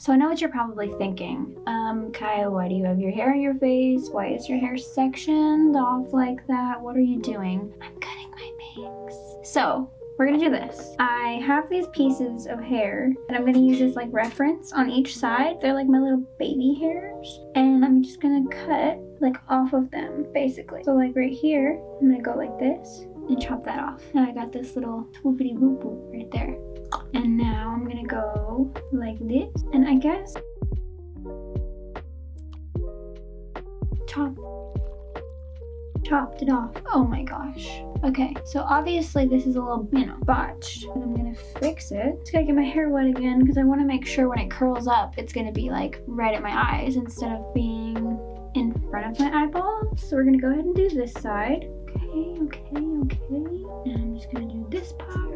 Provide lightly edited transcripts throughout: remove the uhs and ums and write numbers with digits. So I know what you're probably thinking. Caya, why do you have your hair in your face? Why is your hair sectioned off like that? What are you doing? I'm cutting my bangs. So we're gonna do this. I have these pieces of hair and I'm gonna use this like reference on each side. They're like my little baby hairs. And I'm just gonna cut like off of them basically. So like right here, I'm gonna go like this and chop that off. Now I got this little whoopity whoop whoop right there. And now I'm gonna go like this, and I guess chopped it off. Oh my gosh. Okay, so obviously this is a little, you know, botched, and I'm gonna fix it. Just gotta get my hair wet again because I want to make sure when it curls up, it's gonna be like right at my eyes instead of being in front of my eyeballs. So we're gonna go ahead and do this side. Okay, okay, okay. And I'm just gonna do this part.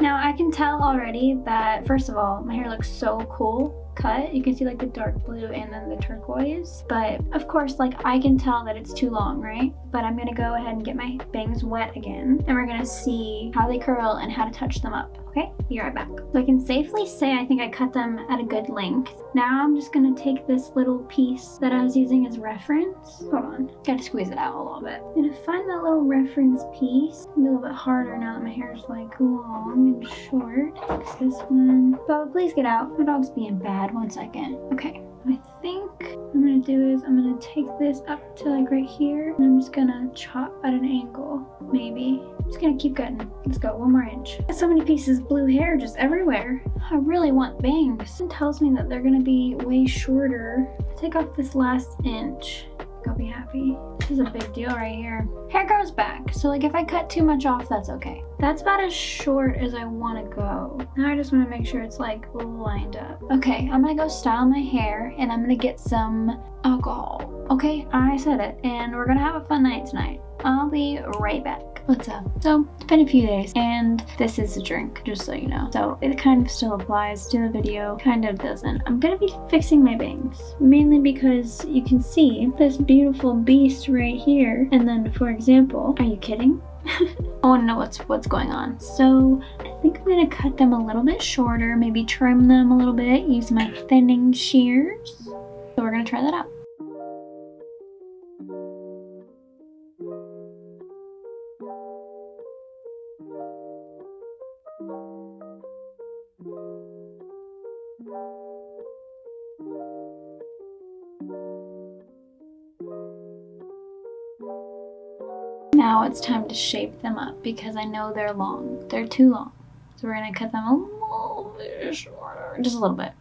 Now I can tell already that, first of all, my hair looks so cool cut. You can see like the dark blue and then the turquoise, but of course like I can tell that it's too long, right? But I'm gonna go ahead and get my bangs wet again, and we're gonna see how they curl and how to touch them up. Okay, be right back. So I can safely say I think I cut them at a good length. Now I'm just gonna take this little piece that I was using as reference. Hold on, gotta squeeze it out a little bit. I'm gonna find that little reference piece. It'll be a little bit harder now that my hair's like long and short. Fix this one. Bella, please get out. My dog's being bad. One second. Okay, I think what I'm gonna do is I'm gonna take this up to like right here, and I'm just gonna chop at an angle, maybe. I'm just gonna keep cutting. Let's go, one more inch. Got so many pieces of blue hair just everywhere. I really want bangs. It tells me that they're gonna be way shorter. Take off this last inch. I'll be happy. This is a big deal right here. Hair grows back, so like if I cut too much off, that's okay. That's about as short as I want to go. Now I just want to make sure it's like lined up. Okay, I'm gonna go style my hair, and I'm gonna get some alcohol. Okay, I said it, and we're gonna have a fun night tonight. I'll be right back. What's up? So it's been a few days, and this is a drink, just so you know. So it kind of still applies to the video, kind of doesn't. I'm gonna be fixing my bangs, mainly because you can see this beautiful beast right here. And then, for example, are you kidding? I want to know what's going on. So I think I'm gonna cut them a little bit shorter, maybe trim them a little bit, use my thinning shears. So we're gonna try that out. Now it's time to shape them up because I know they're long. They're too long. So we're gonna cut them a little bit shorter, just a little bit.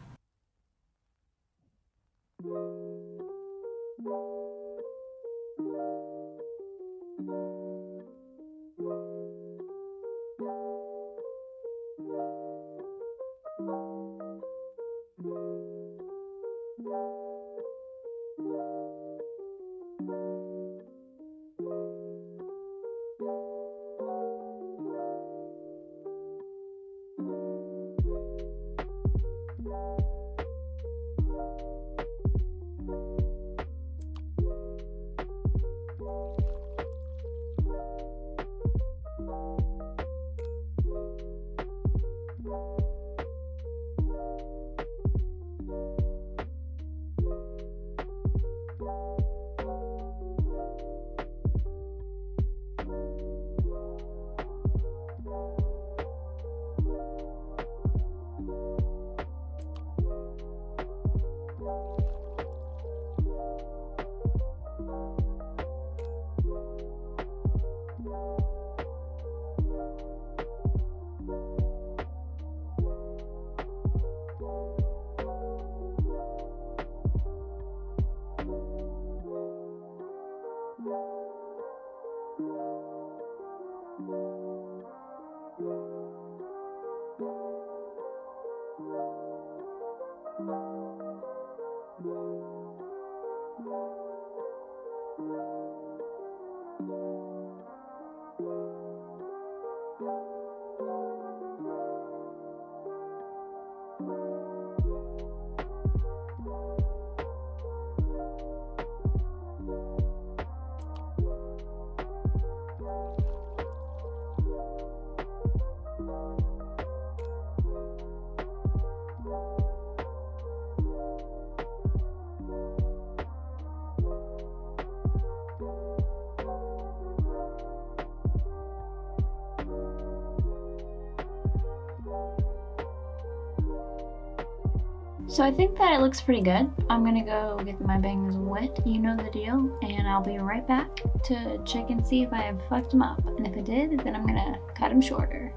So I think that it looks pretty good. I'm gonna go get my bangs wet, you know the deal, and I'll be right back to check and see if I have fucked them up. And if I did, then I'm gonna cut them shorter.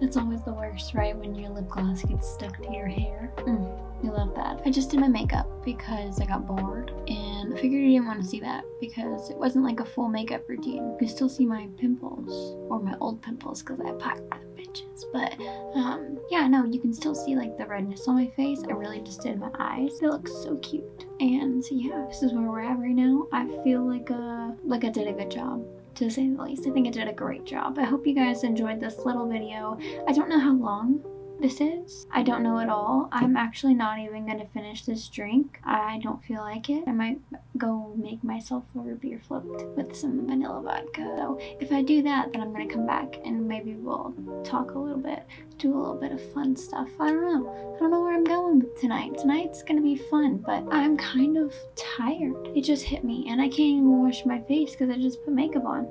It's always the worst, right? When your lip gloss gets stuck to your hair. You love that. I just did my makeup because I got bored and I figured you didn't want to see that because it wasn't like a full makeup routine. You can still see my pimples, or my old pimples, because I popped them bitches. But yeah, no, you can still see like the redness on my face. I really just did my eyes. They look so cute. And so yeah, this is where we're at right now. I feel like I did a good job, to say the least. I think I did a great job. I hope you guys enjoyed this little video. I don't know how long this is. I don't know at all. I'm actually not even gonna finish this drink. I don't feel like it. I might go make myself a root beer float with some vanilla vodka. So if I do that, then I'm gonna come back and maybe we'll talk a little bit, do a little bit of fun stuff. I don't know. I don't know where I'm going with tonight. Tonight's gonna be fun, but I'm kind of tired. It just hit me, and I can't even wash my face because I just put makeup on.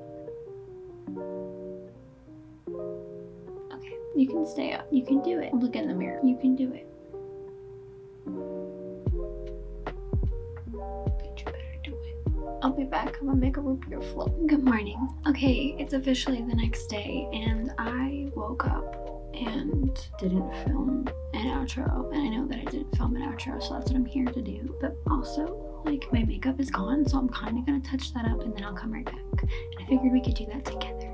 You can stay up. You can do it. Look in the mirror. You can do it. But you better do it. I'll be back. I'm gonna make a root beer float. Good morning. Okay, it's officially the next day, and I woke up and didn't film an outro. And I know that I didn't film an outro, so that's what I'm here to do. But also, like, my makeup is gone, so I'm kind of gonna touch that up and then I'll come right back. And I figured we could do that together.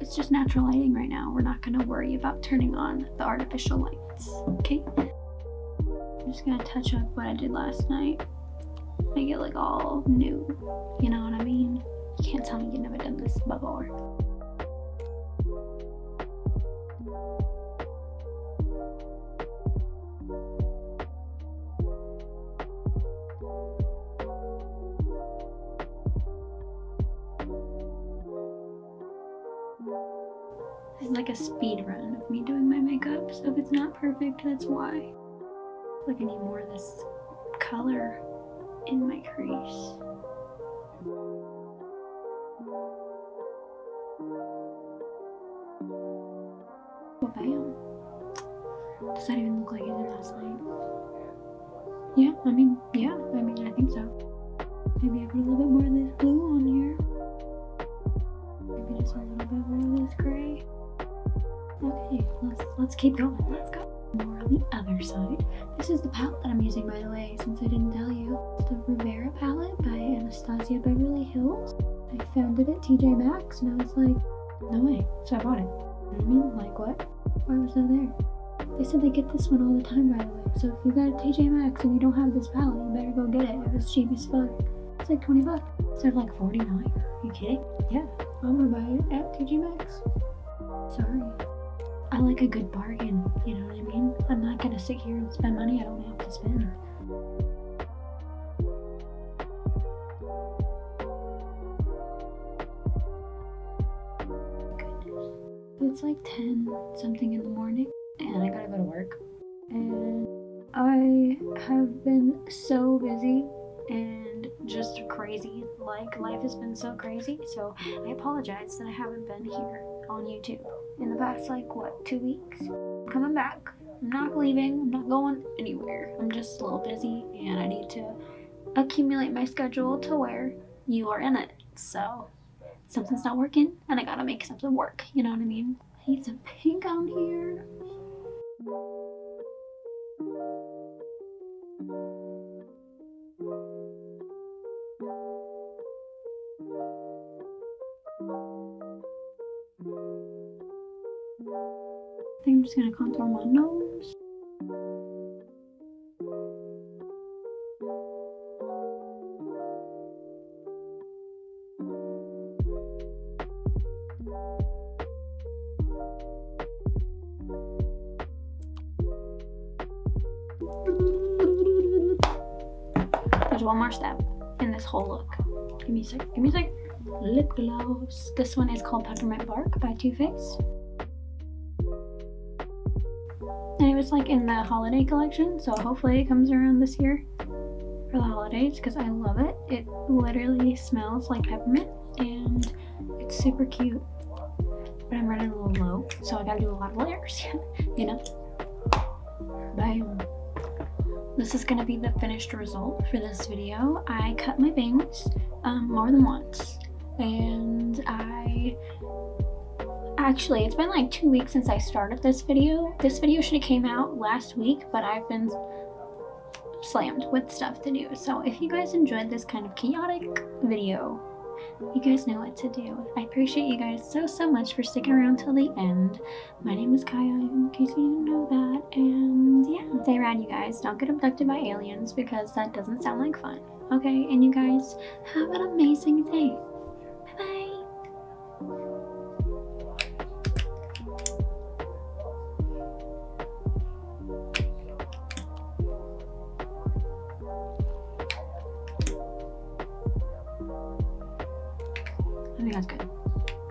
It's just natural lighting right now. We're not gonna worry about turning on the artificial lights, okay? I'm just gonna touch up what I did last night. Make it look all new, you know what I mean? You can't tell me you've never done this before. This is like a speed run of me doing my makeup, so if it's not perfect, that's why. Like, I need more of this color in my crease. Well, bam. Does that even look like it did last night? Yeah, I mean, I think so. Maybe I put a little bit more of this blue on here. Maybe just a little bit more of this gray. Okay, let's keep going. Let's go. More on the other side. This is the palette that I'm using, by the way, since I didn't tell you. The Rivera palette by Anastasia Beverly Hills. I found it at TJ Maxx, and I was like, no way. So I bought it. You know what I mean? Like, what? Why was I there? They said they get this one all the time, by the way. So if you got a TJ Maxx and you don't have this palette, you better go get it. It was cheap as fuck. It's like 20 bucks. Instead of like 49. Are you kidding? Yeah, I'm gonna buy it at TJ Maxx. Sorry. I like a good bargain, you know what I mean? I'm not gonna sit here and spend money I don't have to spend. Goodness. It's like 10 something in the morning and I gotta go to work. And I have been so busy and just crazy. Like, life has been so crazy, so I apologize that I haven't been here on YouTube in the past, like, what, 2 weeks? I'm coming back. I'm not leaving. I'm not going anywhere. I'm just a little busy and I need to accumulate my schedule to where you are in it. So something's not working and I gotta make something work, you know what I mean? I need some pink on here. I think I'm just gonna contour my nose. There's one more step in this whole look. Give me a sec. Give me a sec. Lip gloss. This one is called Peppermint Bark by Too Faced. And it was like in the holiday collection, so hopefully it comes around this year for the holidays because I love it. It literally smells like peppermint and it's super cute. But I'm running a little low, so I gotta do a lot of layers, you know? Bye. This is gonna be the finished result for this video. I cut my bangs more than once, and I actually, it's been like 2 weeks since I started this video. This video should have came out last week, but I've been slammed with stuff to do. So if you guys enjoyed this kind of chaotic video, you guys know what to do. I appreciate you guys so much for sticking around till the end. My name is Caya, in case you didn't know that, and yeah, stay rad, you guys. Don't get abducted by aliens, because that doesn't sound like fun. Okay, and you guys have an amazing day. I think that's good.